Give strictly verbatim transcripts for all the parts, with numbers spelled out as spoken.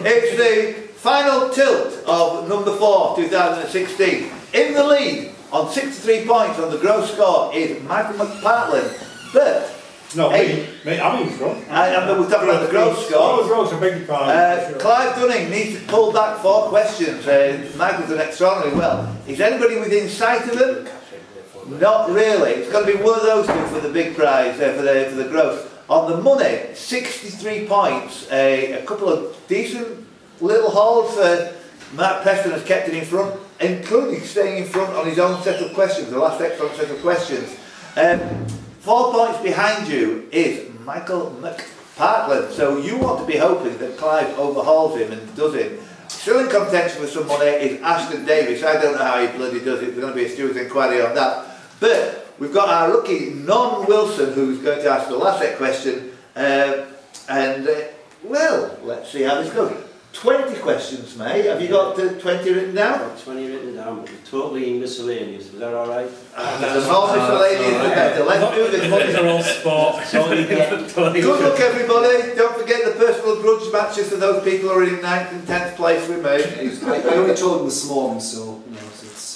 It's the final tilt of number four, two thousand sixteen. In the lead on sixty-three points on the gross score is Michael McPartland. But no, eight, me, me, I'm in front. I, I mean, we're talking about the gross score. Oh, gross, a big part. Uh, sure. Clive Dunning needs to pull back four questions. Uh, Michael's done extraordinarily well. Is anybody within sight of him? Not really. It's going to be one of those two for the big prize, uh, for the for the gross. On the money, sixty-three points. Uh, a couple of decent little hauls. Uh, Mark Preston has kept it in front, including staying in front on his own set of questions, the last excellent set of questions. Um, Four points behind you is Michael McPartland, so you want to be hoping that Clive overhauls him and does it. Still in contention with someone is Ashton Davis. I don't know how he bloody does it, there's going to be a steward's inquiry on that. But we've got our rookie Norman Wilson, who's going to ask the last question, uh, and uh, well, let's see how this goes. twenty questions, mate. Have you got uh, twenty written down? I've got twenty written down, but totally miscellaneous. Is that alright? Uh, no, the more miscellaneous, the better. Let's do this. These are all sports. Good luck, everybody. Don't forget the personal grudge matches for those people who are in ninth and tenth place with me. I, I only told them this morning, so you know, it's.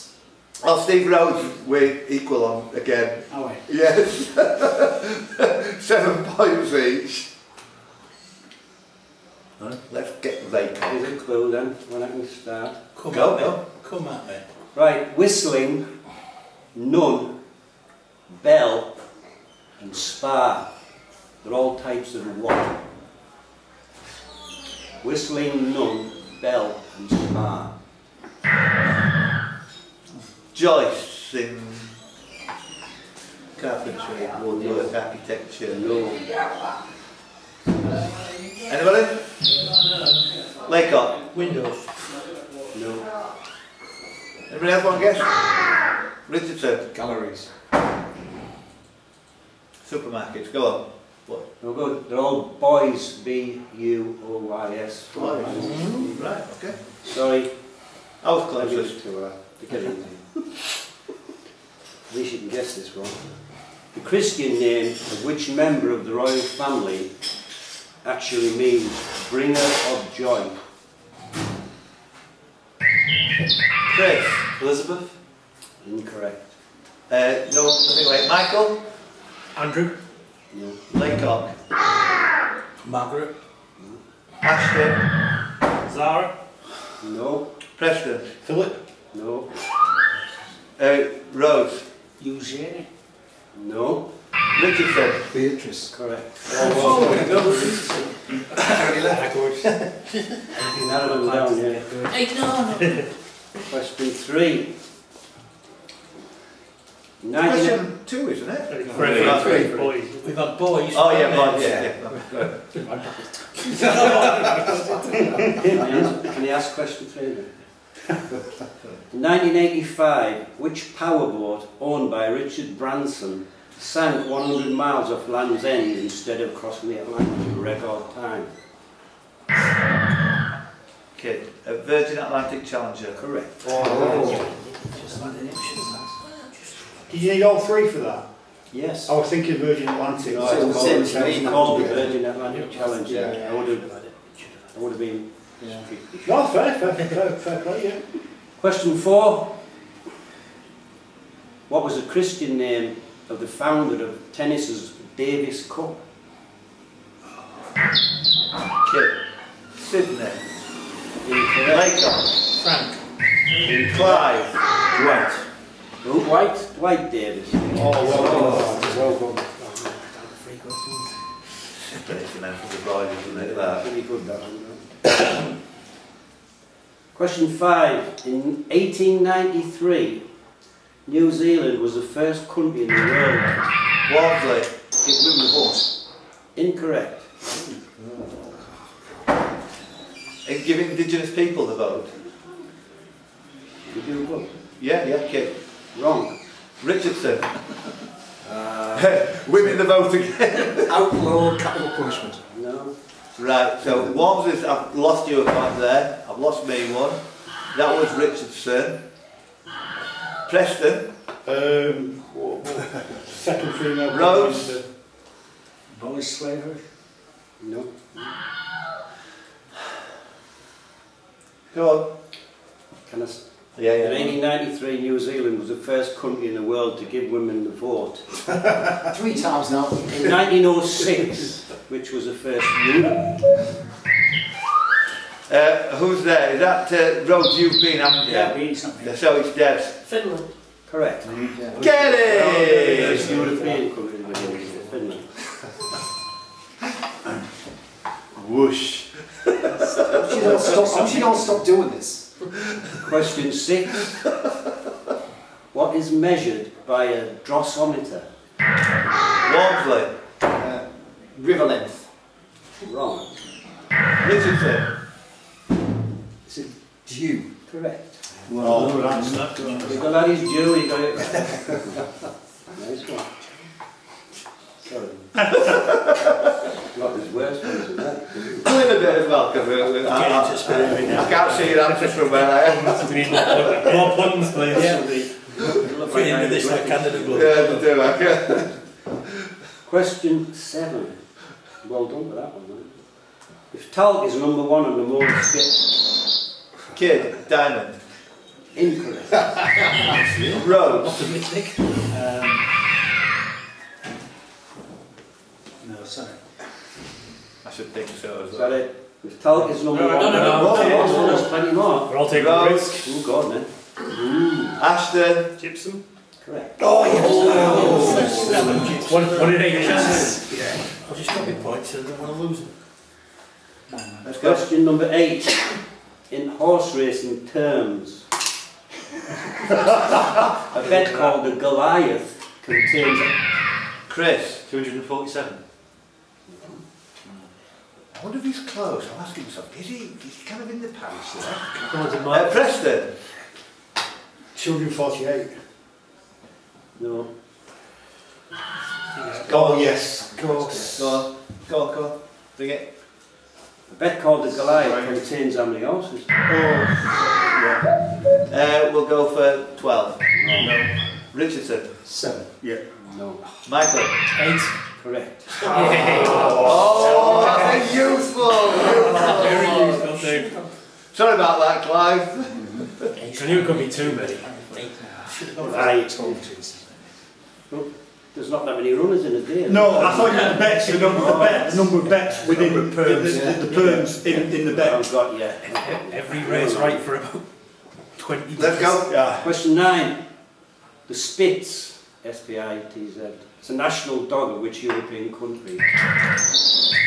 Oh, Steve Rhodes, we're equal on again. Oh, wait. Yes. Seven points each. Huh? Let's get vacant. There's a clue then, when I can start. Come go, at me. Go. Come at me. Right, whistling, nun, bell and spar. They're all types of what? Whistling, nun, bell and spar. Joyce in carpentry, woodwork, architecture. No. Anybody? Laycock. Windows. No. Anybody else want to guess? Richardson. Galleries. Supermarkets. Go on. What? No good. They're all boys. B U O I S. Boys. Mm-hmm. Right. Okay. Sorry. I was closest to her. At least you can guess this one. The Christian name of which member of the royal family actually means bringer of joy? Chris. Elizabeth. Incorrect. Uh, no, nothing like Michael. Andrew. No. Laycock. Margaret. No. Ashton. Zara. No. Preston. Philip. No. Uh, Rose. Eugenie. No. Richardson. Beatrice. Correct. Oh, we go. Ignore. Question three. Question two, isn't it? Three. Three. Three. Boys. We've got boys. Oh yeah, boys. Yeah. yeah. yeah. Can you ask question three then? In nineteen eighty-five, which powerboat owned by Richard Branson sank one hundred miles off Land's End instead of crossing the Atlantic in record time? Okay, a Virgin Atlantic Challenger. Correct. Oh. Did you need all three for that? Yes. I was thinking Virgin Atlantic. So I was called, the called the Virgin Atlantic Challenger. Yeah. I would have, I would have been. Yeah. No, fair, fair, fair, fair play, yeah. Question four. What was the Christian name of the founder of tennis's Davis Cup? Kip. Sydney. Incorrect. Frank. Clive. Dwight. Who? Dwight? Dwight Davis. Oh, well done. Well done. Pretty good, that one. Question five. In eighteen ninety-three, New Zealand was the first country in the world. Wolvesley. It blew the horse. Incorrect. And giving indigenous people the vote. You do vote? Yeah, yeah, okay. Wrong. Richardson. Uh, women the vote again. Outlaw capital punishment. No. Right, so Wormsley's, I've lost you a point there, I've lost me one. That was Richardson. Preston. Um, second female. Rhodes. Boys slavery? No. Go on. Can I st yeah, yeah. In nineteen ninety-three, New Zealand was the first country in the world to give women the vote. Three times now. In nineteen oh six, which was the first union. Uh, who's there? Is that uh, Rhodes you've been, haven't you? Yeah, been something. So it's dead. Finland. Correct. Mm-hmm. Yeah. Get it! It's European country in the world, Finland. Whoosh. She don't stop, she don't stop doing this. Question six. What is measured by a drossometer? Wolvesley. Uh, river length. Wrong. Literature. Is it dew? Correct. Well, oh, that's that. You got that is dew, you got it. Nice one. Sorry. Not his worst one, isn't that? A little bit as well, because we're... I, I, I, I can't see your answers from where I am. More buttons, please. Yeah. For the end of this, like candidate blood. Yeah, do I can. Question seven. Well done for that one, man. If talc is number one on the mold Spitz. Kid, diamond. Incorrect. Rhodes. Um, no, sorry. I should think so as well. Is that it? If talc is number no, one on the mold Spitz. Plenty more. We're all taking a risk. Oh God, man. Mm. Ashton. Gypsum. Correct. Oh, yes. Oh, one, one in eight chances. Yeah. I'll just drop your points so I don't want to lose them. That's question number eight. In horse racing terms, a bet called the Goliath contains. Chris, two hundred forty-seven. I wonder if he's close. I'm asking myself, is he? He's kind of in the palace there. Uh, Preston, two hundred forty-eight. No. Go, yes. Go, go, go, go. Bring it. A bet called the Goliath right. Contains how many horses? Oh. Yeah. Uh, we'll go for twelve. No. No. Richardson? seven. Yeah. No. Michael? eight. Correct. Oh, oh, oh that's a useful! Very useful. Sorry about that, Clive. Eight. I knew it could be too many. eight. There's not that many runners in a day. No, I thought you meant bets, the number of bets, the number of bets within the perms in the bet. Got yeah. Every race right for about twenty. Let's go. Yeah. Question nine. The Spitz, S P I T Z, it's a national dog of which European country?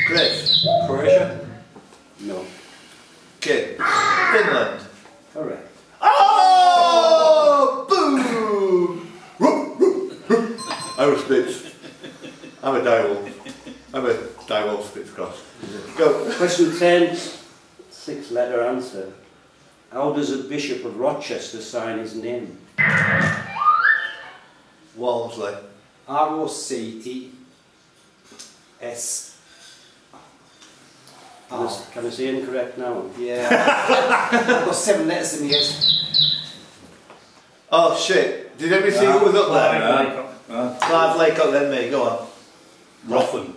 Chris. Croatia. No. Kid. Finland. Correct. Oh, boom! I'm a Spitz. I'm a direwolf. I'm a direwolf Spitz cross. Go. Question ten. Six letter answer. How does a Bishop of Rochester sign his name? Wolvesley. R O C E S. Can, oh. I, can I say incorrect now? Yeah. I've got seven letters in the S. Oh shit. Did everybody see what was up there? No. Uh, Clive Laycock, then me, go on. Roffen.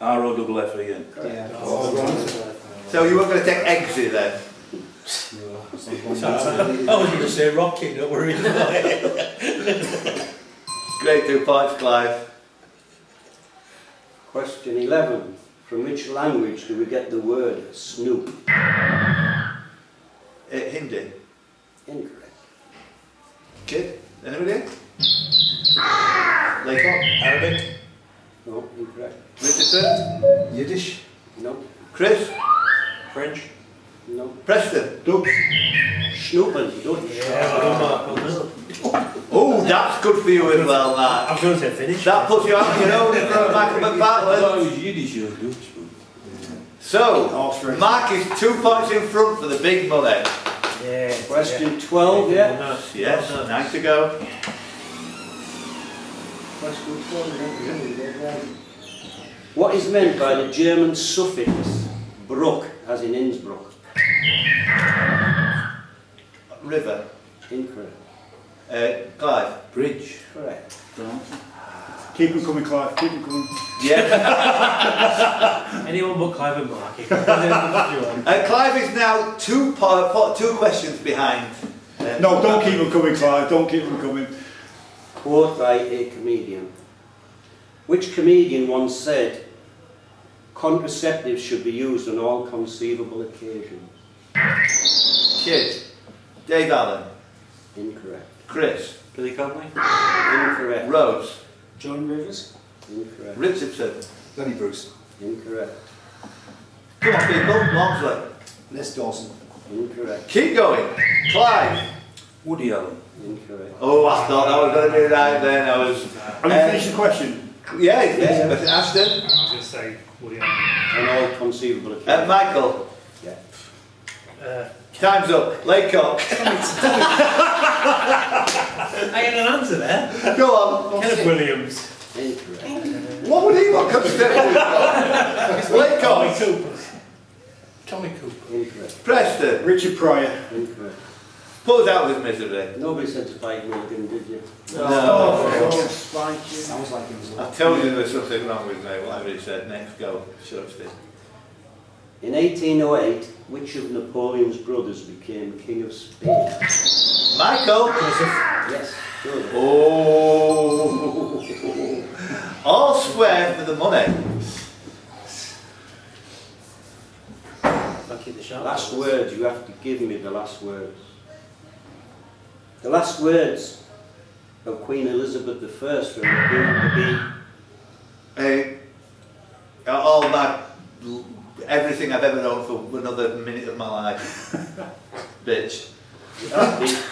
R O F F E N. Yeah. Oh. So you weren't going to take Eggsy then? No. I was going to say Rocky, don't worry. Great two points, Clive. Question eleven. From which language do we get the word snoop? Uh, Hindi. Incorrect. Kid? Anybody? Laycock? Arabic? No, incorrect. Richardson? Yiddish? No. Chris? French? No. Preston? Dutch? Schnuppen? Dutch? Yeah. Oh, that's good for you as well, that. I was going to say Finnish. That puts you out, you know, in front of Michael McPartland. So, Mark is two points in front for the big bullet. Yeah. Question twelve, yeah? Yes, nine to go. What is meant by the German suffix Bruck, as in Innsbruck? River. Incorrect. Uh, Clive. Bridge. Correct. Don't. Keep them coming, Clive. Keep them coming. Yeah. Anyone but Clive and Mark. uh, Clive is now two po two questions behind. Uh, no, don't keep them coming, Clive. Don't keep them coming. Quote by a comedian. Which comedian once said, "Contraceptives should be used on all conceivable occasions." Kidd. Dave Allen. Incorrect. Chris. Billy Copeland. Incorrect. Rhodes. John Rivers. Incorrect. Rick Simpson. Danny Bruce. Incorrect. Come on, people. Wolvesley. Liz Dawson. Incorrect. Keep going. Clive. Woody Allen. Incorrect. Oh, I thought I was going to do that then. I was. Have you finished the question? Yeah, yes. Yeah, yeah. yeah. Ashton. I was going to say Woody Allen. And all conceivable. Uh, Michael. Yeah. Uh, Time's up. Laycock. I had an answer there. Go on. Kenneth Williams. Incorrect. What would he want? Laycock. Tommy Cooper. Tommy Cooper. Incorrect. Preston. Richard Pryor. Incorrect. Put us out with misery. Nobody said to fight Morgan, did you? No. Oh, oh, Spike. Sounds like it was. I told you there was something wrong with me. Whatever he said. Next, go. Shut up. In eighteen oh eight, which of Napoleon's brothers became King of Spain? Michael! Yes, sure. Oh! All square for the money. I'll keep the shot. Last words, you have to give me the last words. The last words of Queen Elizabeth the First from the Queen to be. Uh, all my. Everything I've ever known for another minute of my life. Bitch. That is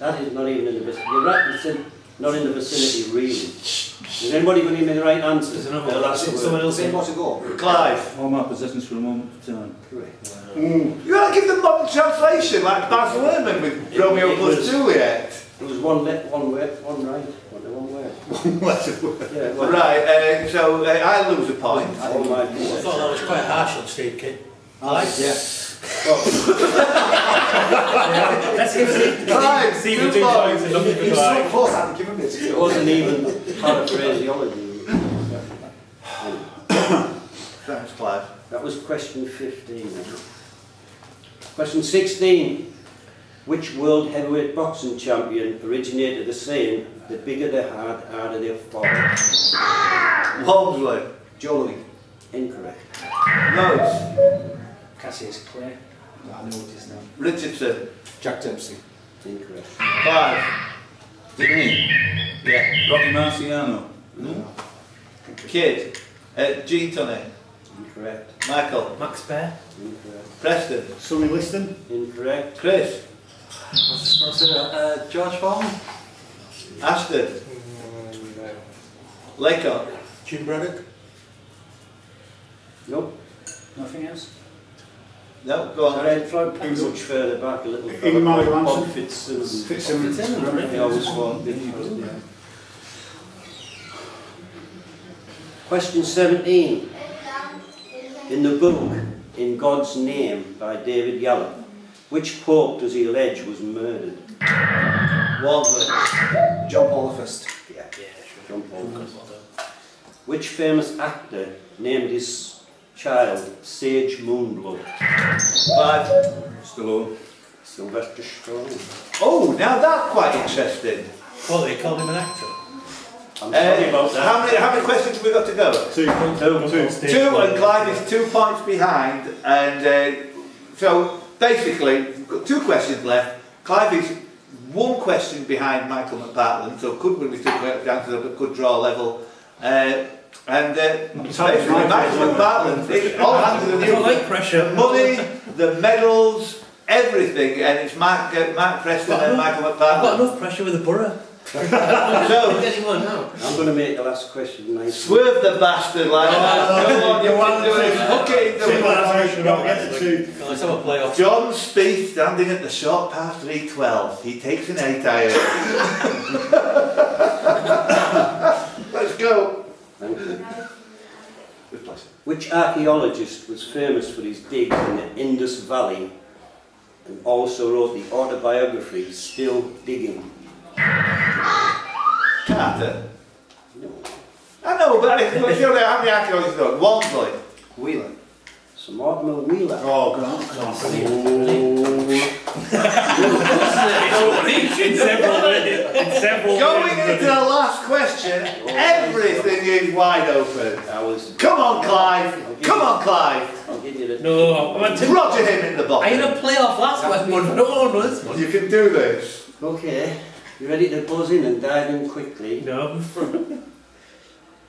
not even in the vicinity. You're right, it's in, not in the vicinity, really. Is anybody going to give me the right answer? There's another no, that's someone else in. What's it called? Clive. All my possessions for a moment of time. Correct. Wow. Mm. You gotta give them modern translation, like Baz Luhrmann with it, Romeo it plus was, Juliet. It was one left, one left, one right. One word. One word. Yeah, well, right, uh, so uh, I lose a point. I, I thought that was quite harsh on Steve Kidd. I like it. Let's give Steve Steve two points and nothing to like. Of course, I haven't given this. It wasn't even paraphrasiology. Thanks, Clive. That was question fifteen. Question sixteen. Which world heavyweight boxing champion originated the saying, "The bigger the heart, the harder they fall"? Wolvesley. Jolie. Incorrect. Rhodes. Cassius Clay. No, I know what his name. Richardson. Jack Dempsey. Incorrect. Five. Didn't Yeah. Rocky Marciano. No. Kidd. Uh, Gene Tunney. Incorrect. Michael. Max Baer. Incorrect. Preston. Sonny Liston. Incorrect. Chris. What's the sponsor? Uh, George Foreman. Ashton. Mm, no. Laycock. Jim Braddock. Nope. Nothing else? No, go on. I read much further back a little bit. Ingmar Johansson. Fitzsimmons. Fitzsimmons. They always fought. Question seventeen. In the book, In God's Name, by David Allen, which pope does he allege was murdered? Wolvesley. John Paul the First. Yeah, yeah, sure. John Paul the First. Which famous actor named his child Sage Moonblood? Five. Stallone. Sylvester Stallone. Oh, now that's quite interesting. Well, they called him an actor. I'm sorry uh, about that. How many, how many questions have we got to go? Two. Two, two, two, two and Clive is two points behind, and uh, so basically we've got two questions left. Clive is one question behind Michael McPartland, so could win with two chances, but could draw a level. Uh, and uh, basically Michael McPartland, it's all hands on the money, the medals, everything, and it's Mark, uh, Mark Preston and Michael McPartland. I've got enough pressure with the borough. So, I'm going to make the last question nice. Swerve the bastard, like that. Come on, you want to do it. Hook it into the ball. Let's have a playoff. John Spieth standing at the short par three twelve. He takes an eight iron. Let's go. Thank you. Which archaeologist was famous for his digs in the Indus Valley and also wrote the autobiography Still Digging? Carter. No. I know, but surely how many archaeologists have done? One like Wheeler. Sir Mortimer Wheeler. Oh God. Going into the last question, everything is wide open. I was Come on, Clive! Come on, Clive! I'll give you the No, I to Roger him in the box. I had a playoff last one, but no one was. You can do this. Okay. You ready to buzz in and dive in quickly? No.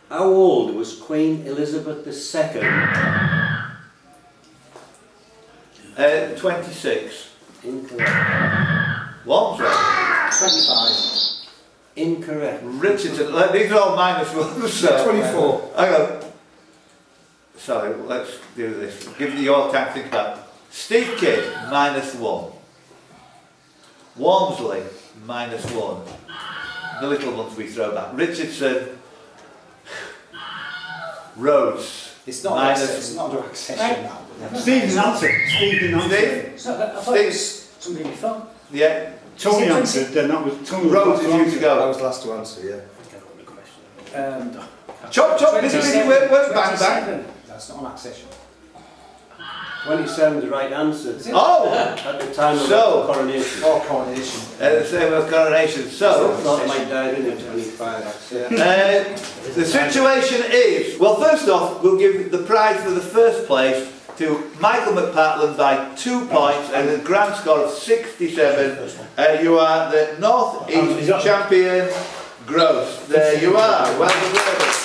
How old was Queen Elizabeth the Second? Uh, twenty-six. Incorrect. What? twenty-five. Incorrect. Richardson. Like, these are all minus ones. So twenty-four. Hang on. Sorry, let's do this. Give you your time to think about. Steve Kidd, minus one. Wolvesley, minus one. The little ones we throw back. Richardson. Rhodes. It's not minus access, it's not accession. Right. Steve didn't answer. Steve didn't answer. Steve? I thought it was somebody we found. Yeah. Tony answered, then that was Tony. Rhodes is you to go. That was last to answer, yeah. I can't remember the question. Um, chop, chop, this is where we're back back. That's not on accession. twenty-seven is the right answer. Oh! At the time of so, the coronation. Oh, coronation. At the time of coronation. So, I thought I might die in at twenty-five, actually. Uh, the situation is, well, first off, we'll give the prize for the first place to Michael McPartland by two points and a grand score of sixty-seven. Uh, you are the North East champion, Gross. There you are. Well done.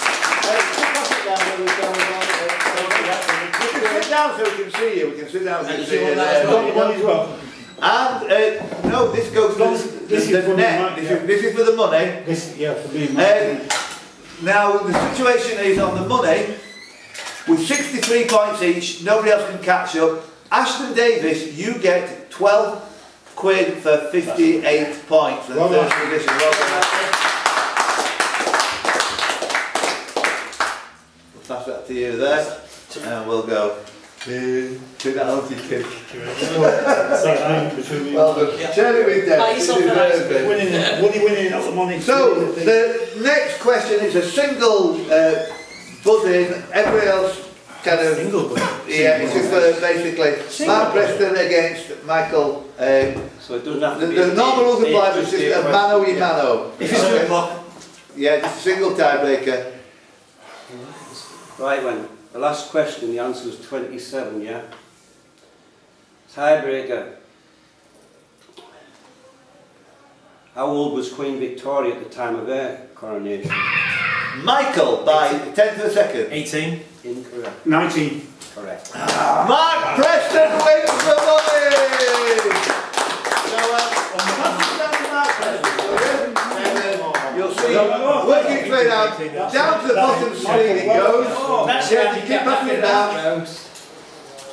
Down so we can see you, we can sit down so we can see you. And, uh, no, this goes no, to the, this the, the net, this, yeah. is, this is for the money. This, yeah, for me, um, now, the situation is on the money, with sixty-three points each, nobody else can catch up. Ashton Davis, you get twelve quid for fifty-eight That's points. Well done. We'll pass that to you there, and we'll go. Do that healthy kick. Well done. Share it with them. Money winning, not the money. So, the next question is a single uh, buzz-in. Everybody else kind of... Single buzz-in? Yeah, it's just uh, basically single Mark Preston against Michael... Um, so it doesn't have to the, be... The normal rules apply, but it's just a mano-y-mano. If it's a block. Yeah, just a single tiebreaker. Right, when... The last question, the answer was twenty-seven, yeah? Tiebreaker. How old was Queen Victoria at the time of her coronation? Michael, by ten to the second. eighteen. Incorrect. nineteen. Correct. Ah. Mark Preston wins the money! So, uh, um, you'll see, working straight out, down to the bottom screen it goes. Yeah, you keep up with that.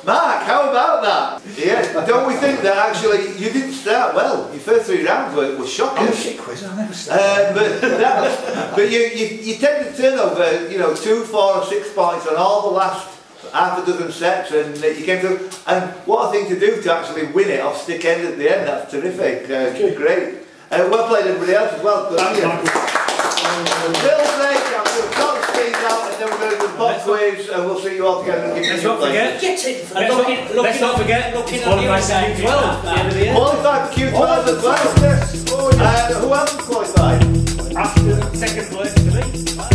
Mark, how about that? Yeah, don't we think that actually you didn't start well? Your first three rounds were, were shocking. Oh, shit quiz, I never started. Uh, but that was, but you, you, you tend to turn over, you know, two, four, or six points on all the last half a dozen sets, and you came through. And what a thing to do to actually win it off stick end at the end. That's terrific. Uh, great. Uh, well played, everybody else as well. Good on you. We're going to do the box waves and we'll see you all together. And let's not forget. Get it. And let's, looking, not, looking let's not forget. Looking at the Q twelve. Qualified for Q twelve as well. And who hasn't qualified? After second place to me.